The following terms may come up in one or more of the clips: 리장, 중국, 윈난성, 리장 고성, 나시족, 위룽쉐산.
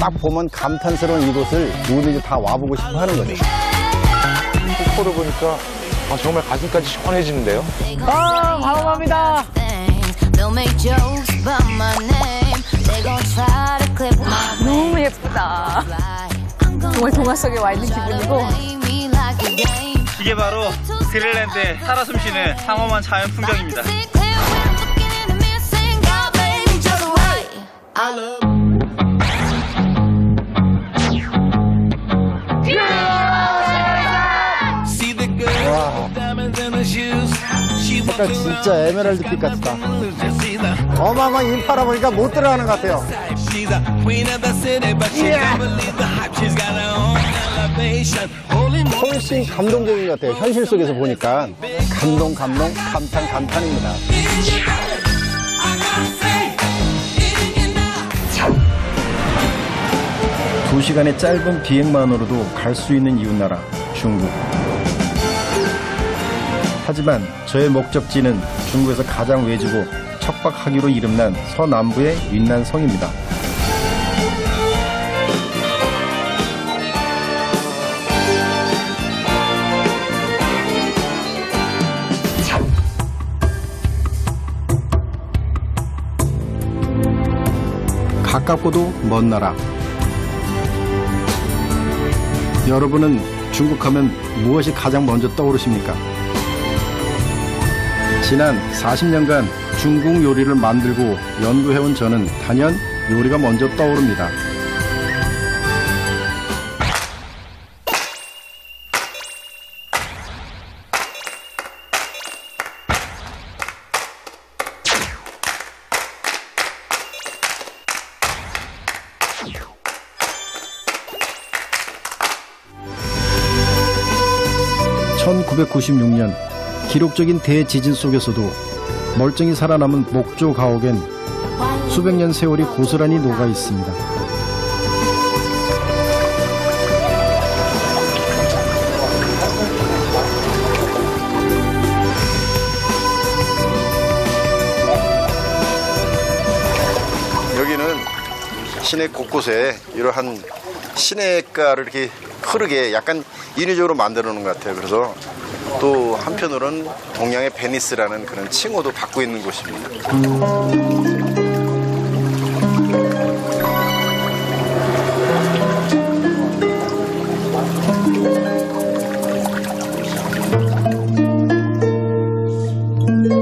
딱 보면 감탄스러운 이곳을 누구든지 다 와보고 싶어 하는 거죠. 폭포를 보니까 아, 정말 가슴까지 시원해지는데요? 아, 감사합니다. 아, 너무 예쁘다. 정말 동화 속에 와 있는 기분이고. 이게 바로 그린란드에 살아 숨쉬는 상엄한 자연 풍경입니다. 약간 진짜 에메랄드빛 같다. 어마어마한 인파라 보니까 못 들어가는 것 같아요. 훨씬 감동적인 것 같아요. 현실 속에서 보니까 감동, 감동, 감탄, 감탄입니다. 두 시간의 짧은 비행만으로도 갈 수 있는 이웃나라 중국. 하지만 저의 목적지는 중국에서 가장 외지고 척박하기로 이름난 서남부의 윈난성입니다. 가깝고도 먼 나라. 여러분은 중국 하면 무엇이 가장 먼저 떠오르십니까? 지난 40년간 중국 요리를 만들고 연구해온 저는 단연 요리가 먼저 떠오릅니다. (1996년) 기록적인 대지진 속에서도 멀쩡히 살아남은 목조 가옥엔 수백 년 세월이 고스란히 녹아 있습니다. 여기는 시내 곳곳에 이러한 시내가를 이렇게 흐르게 약간 인위적으로 만들어 놓은 것 같아요. 그래서 또 한편으로는 동양의 베니스라는 그런 칭호도 받고 있는 곳입니다.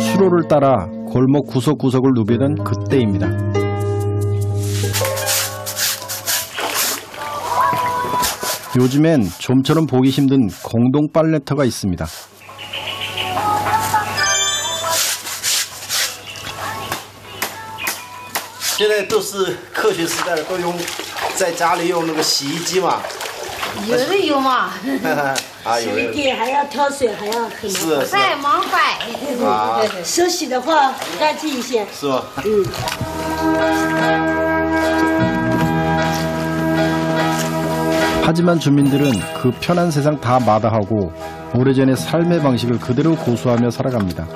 수로를 따라 골목 구석구석을 누비던 그때입니다. 요즘엔 좀처럼 보기 힘든 공동 빨래터가 있습니다. 하지만 주민들은 그 편한 세상 다 마다하고 오래전의 삶의 방식을 그대로 고수하며 살아갑니다.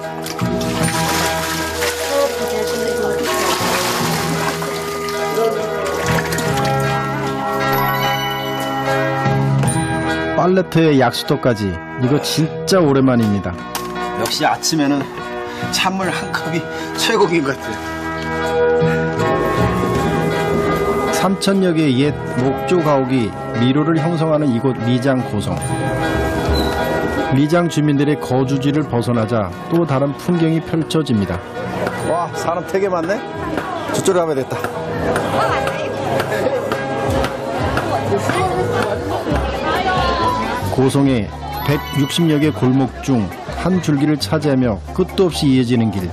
빨래터의 약수터까지 이거 진짜 오랜만입니다. 역시 아침에는 찬물 한 컵이 최고인 것 같아요. 3,000여 개의 옛 목조 가옥이 미로를 형성하는 이곳 리장 고성. 리장 주민들의 거주지를 벗어나자 또 다른 풍경이 펼쳐집니다. 와, 사람 되게 많네? 저쪽으로 가면 됐다. 고성의 160여 개 골목 중 한 줄기를 차지하며 끝도 없이 이어지는 길.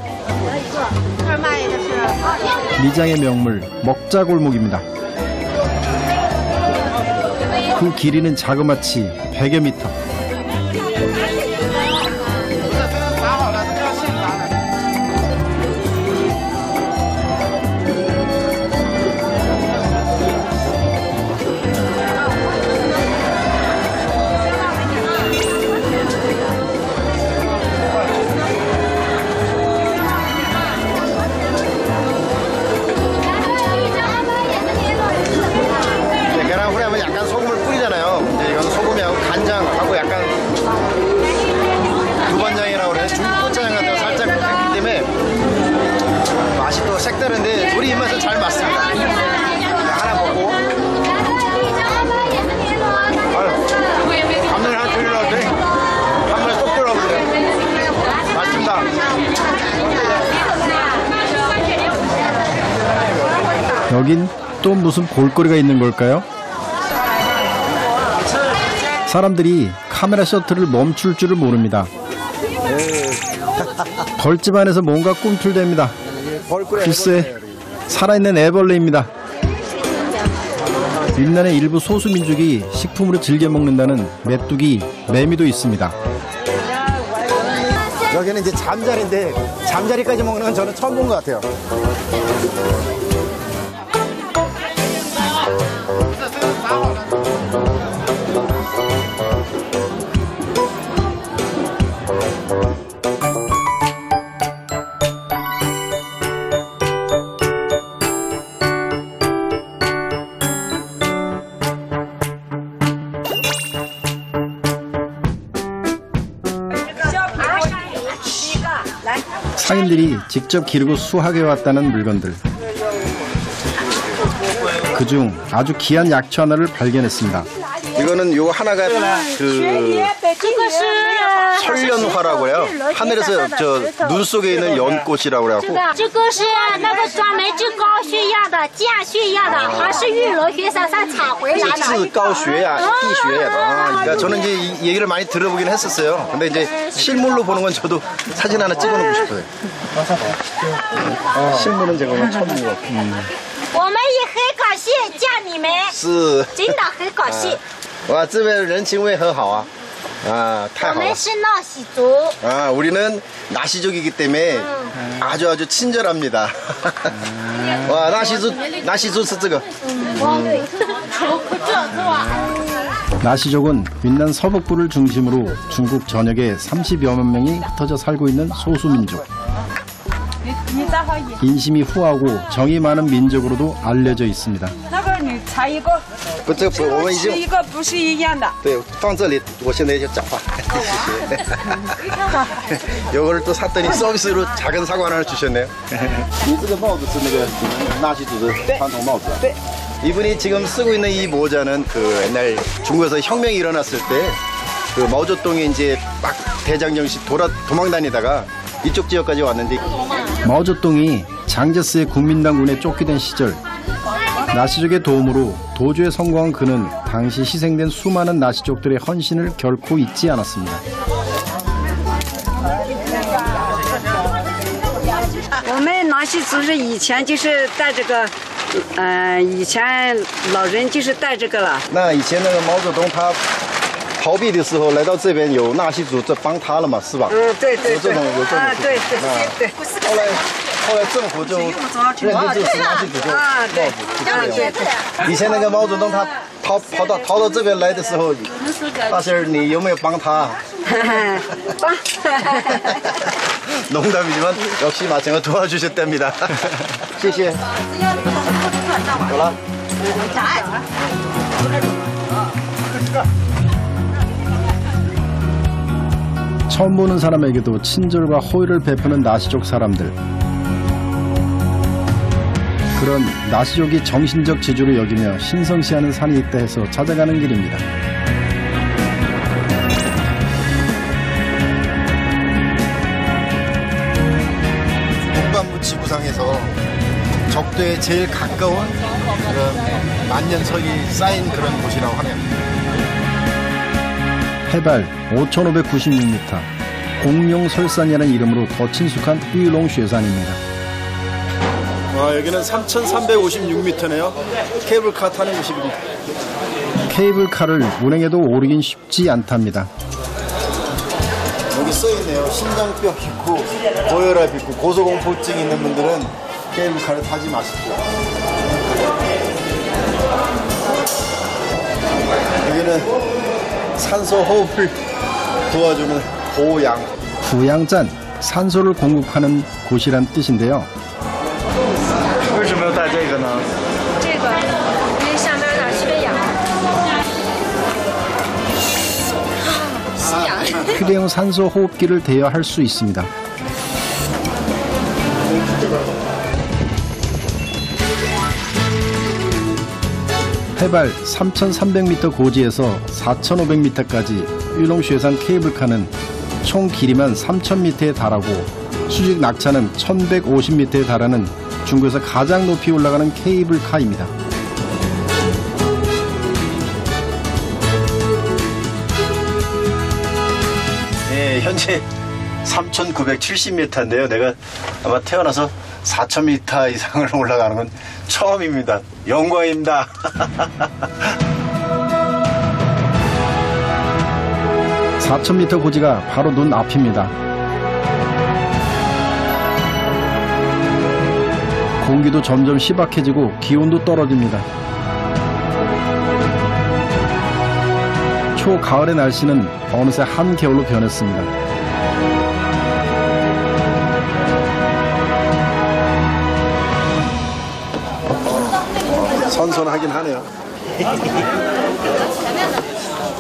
리장의 명물 먹자골목입니다. 그 길이는 자그마치 100여 미터. 여긴 또 무슨 볼거리가 있는 걸까요? 사람들이 카메라 셔틀을 멈출 줄을 모릅니다. 벌집 안에서 뭔가 꿈틀댑니다. 글쎄, 살아있는 애벌레입니다. 민란의 일부 소수민족이 식품으로 즐겨 먹는다는 메뚜기, 매미도 있습니다. 여기는 이제 잠자리인데 잠자리까지 먹는 건 저는 처음 본 것 같아요. 상인들이 직접 기르고 수확해 왔다는 물건들. 그중 아주 귀한 약초 하나를 발견했습니다. 이거는 요 하나가 그 설련화라고요. 하늘에서 저 눈 속에 있는 연꽃이라고 그래갖고. 그러니까 저는 이제 이 얘기를 많이 들어보긴 했었어요. 근데 이제 실물로 보는 건 저도 사진 하나 찍어놓고 싶어요. 실물은 제가 처음 본 것 같아요. 我们也很高兴见你们，是，真的很高兴。哇，这边人情味很好啊，啊，太好了。我们是나시족。아, 우리는 나시족이기 때문에 아주 아주 친절합니다. 와, 나시족, 나시족은 윈난 서북부를 중심으로 중국 전역에 30여만 명이 흩어져 살고 있는 소수민족. 인심이 후하고 정이 많은 민족으로도 알려져 있습니다. 이거를 또 샀더니 서비스로 작은 사과 하나를 주셨네요. 이분이 지금 쓰고 있는 이 모자는 그 옛날 중국에서 혁명이 일어났을 때 그 마오쩌둥이 이제 막 대장정신 도망다니다가 이쪽 지역까지 왔는데. 마오쩌둥이 장제스의 국민당군에 쫓기던 시절 나시족의 도움으로 도주에 성공한 그는 당시 희생된 수많은 나시족들의 헌신을 결코 잊지 않았습니다. 우리 나시족은以前就是带这个，以前老人就是带这个了。那以前那个毛泽东他 逃避的时候来到这边有纳西族这帮他了嘛，是吧？对对对对对，后来政府就认定是纳西族，对，以前那个毛泽东他逃到这边来的时候，大仙儿你有没有帮他？帮，农民们 역시 마찬가지로 도와주셨답니다. 谢谢。好了。 처음 보는 사람에게도 친절과 호의를 베푸는 나시족 사람들. 그런 나시족이 정신적 지주로 여기며 신성시하는 산이 있다 해서 찾아가는 길입니다. 북반부 지구상에서 적도에 제일 가까운 그런 만년설이 쌓인 그런 곳이라고 하네요. 해발 5,596m, 공룡설산이라는 이름으로 더 친숙한 위룽쉐산입니다. 와, 여기는 3,356m네요. 케이블카 타는 곳입니다. 케이블카를 운행해도 오르긴 쉽지 않답니다. 여기 써있네요. 심장병 있고 고혈압 있고 고소공포증 있는 분들은 케이블카를 타지 마십시오. 여기는 산소 호흡을 도와주는 보양. 부양짠, 산소를 공급하는 곳이란 뜻인데요. 휴대용 산소 호흡기를 대여할 수 있습니다. 해발 3,300m 고지에서 4,500m까지 위룽쉐산 케이블카는 총 길이만 3,000m에 달하고 수직 낙차는 1,150m에 달하는 중국에서 가장 높이 올라가는 케이블카입니다. 네, 현재 3,970m인데요. 내가 아마 태어나서 4,000m 이상을 올라가는 건 처음입니다. 영광입니다. 4,000m 고지가 바로 눈앞입니다. 공기도 점점 희박해지고 기온도 떨어집니다. 초가을의 날씨는 어느새 한겨울로 변했습니다. 선선하긴 하네요.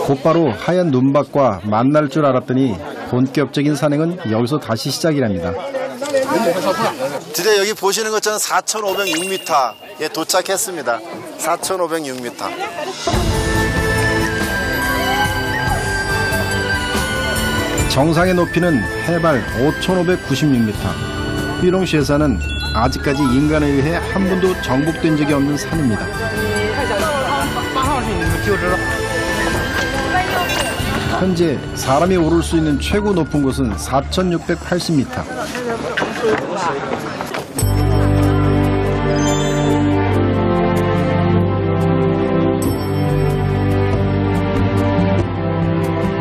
곧바로 하얀 눈밭과 만날 줄 알았더니 본격적인 산행은 여기서 다시 시작이랍니다. 드디어 여기 보시는 것처럼 4,506m에 도착했습니다. 4,506m. 정상의 높이는 해발 5,596m. 위룽쉐산은 아직까지 인간에 의해 한 번도 정복된 적이 없는 산입니다. 현재 사람이 오를 수 있는 최고 높은 곳은 4,680m.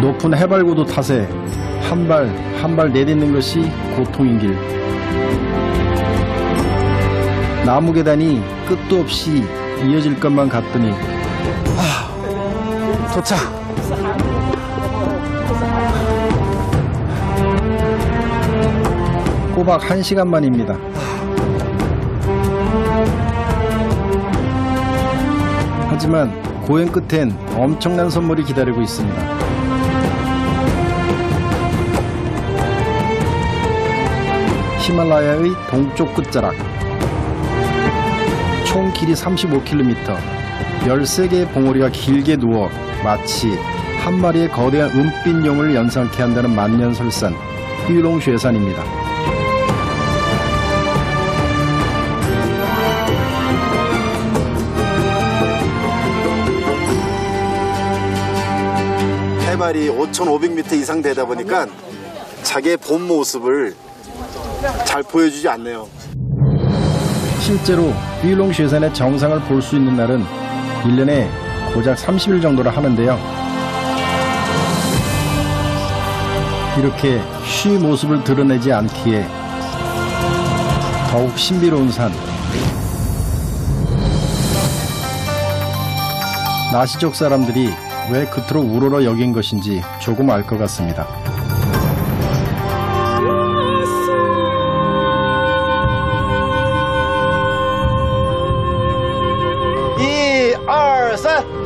높은 해발고도 탓에 한 발 한 발 내딛는 것이 고통인 길. 나무 계단이 끝도 없이 이어질 것만 같더니 도착! 꼬박 1시간 만입니다. 하지만 고행 끝엔 엄청난 선물이 기다리고 있습니다. 히말라야의 동쪽 끝자락, 총 길이 35km, 13개의 봉오리가 길게 누워 마치 한 마리의 거대한 은빛 용을 연상케 한다는 만년설산, 위룽쉐산입니다. 해발이 5,500m 이상 되다 보니까 자기의 본 모습을 잘 보여주지 않네요. 실제로 위룽쉐산의 정상을 볼 수 있는 날은 1년에 고작 30일 정도라 하는데요. 이렇게 쉬 모습을 드러내지 않기에 더욱 신비로운 산. 나시족 사람들이 왜 그토록 우러러 여긴 것인지 조금 알 것 같습니다. 셋!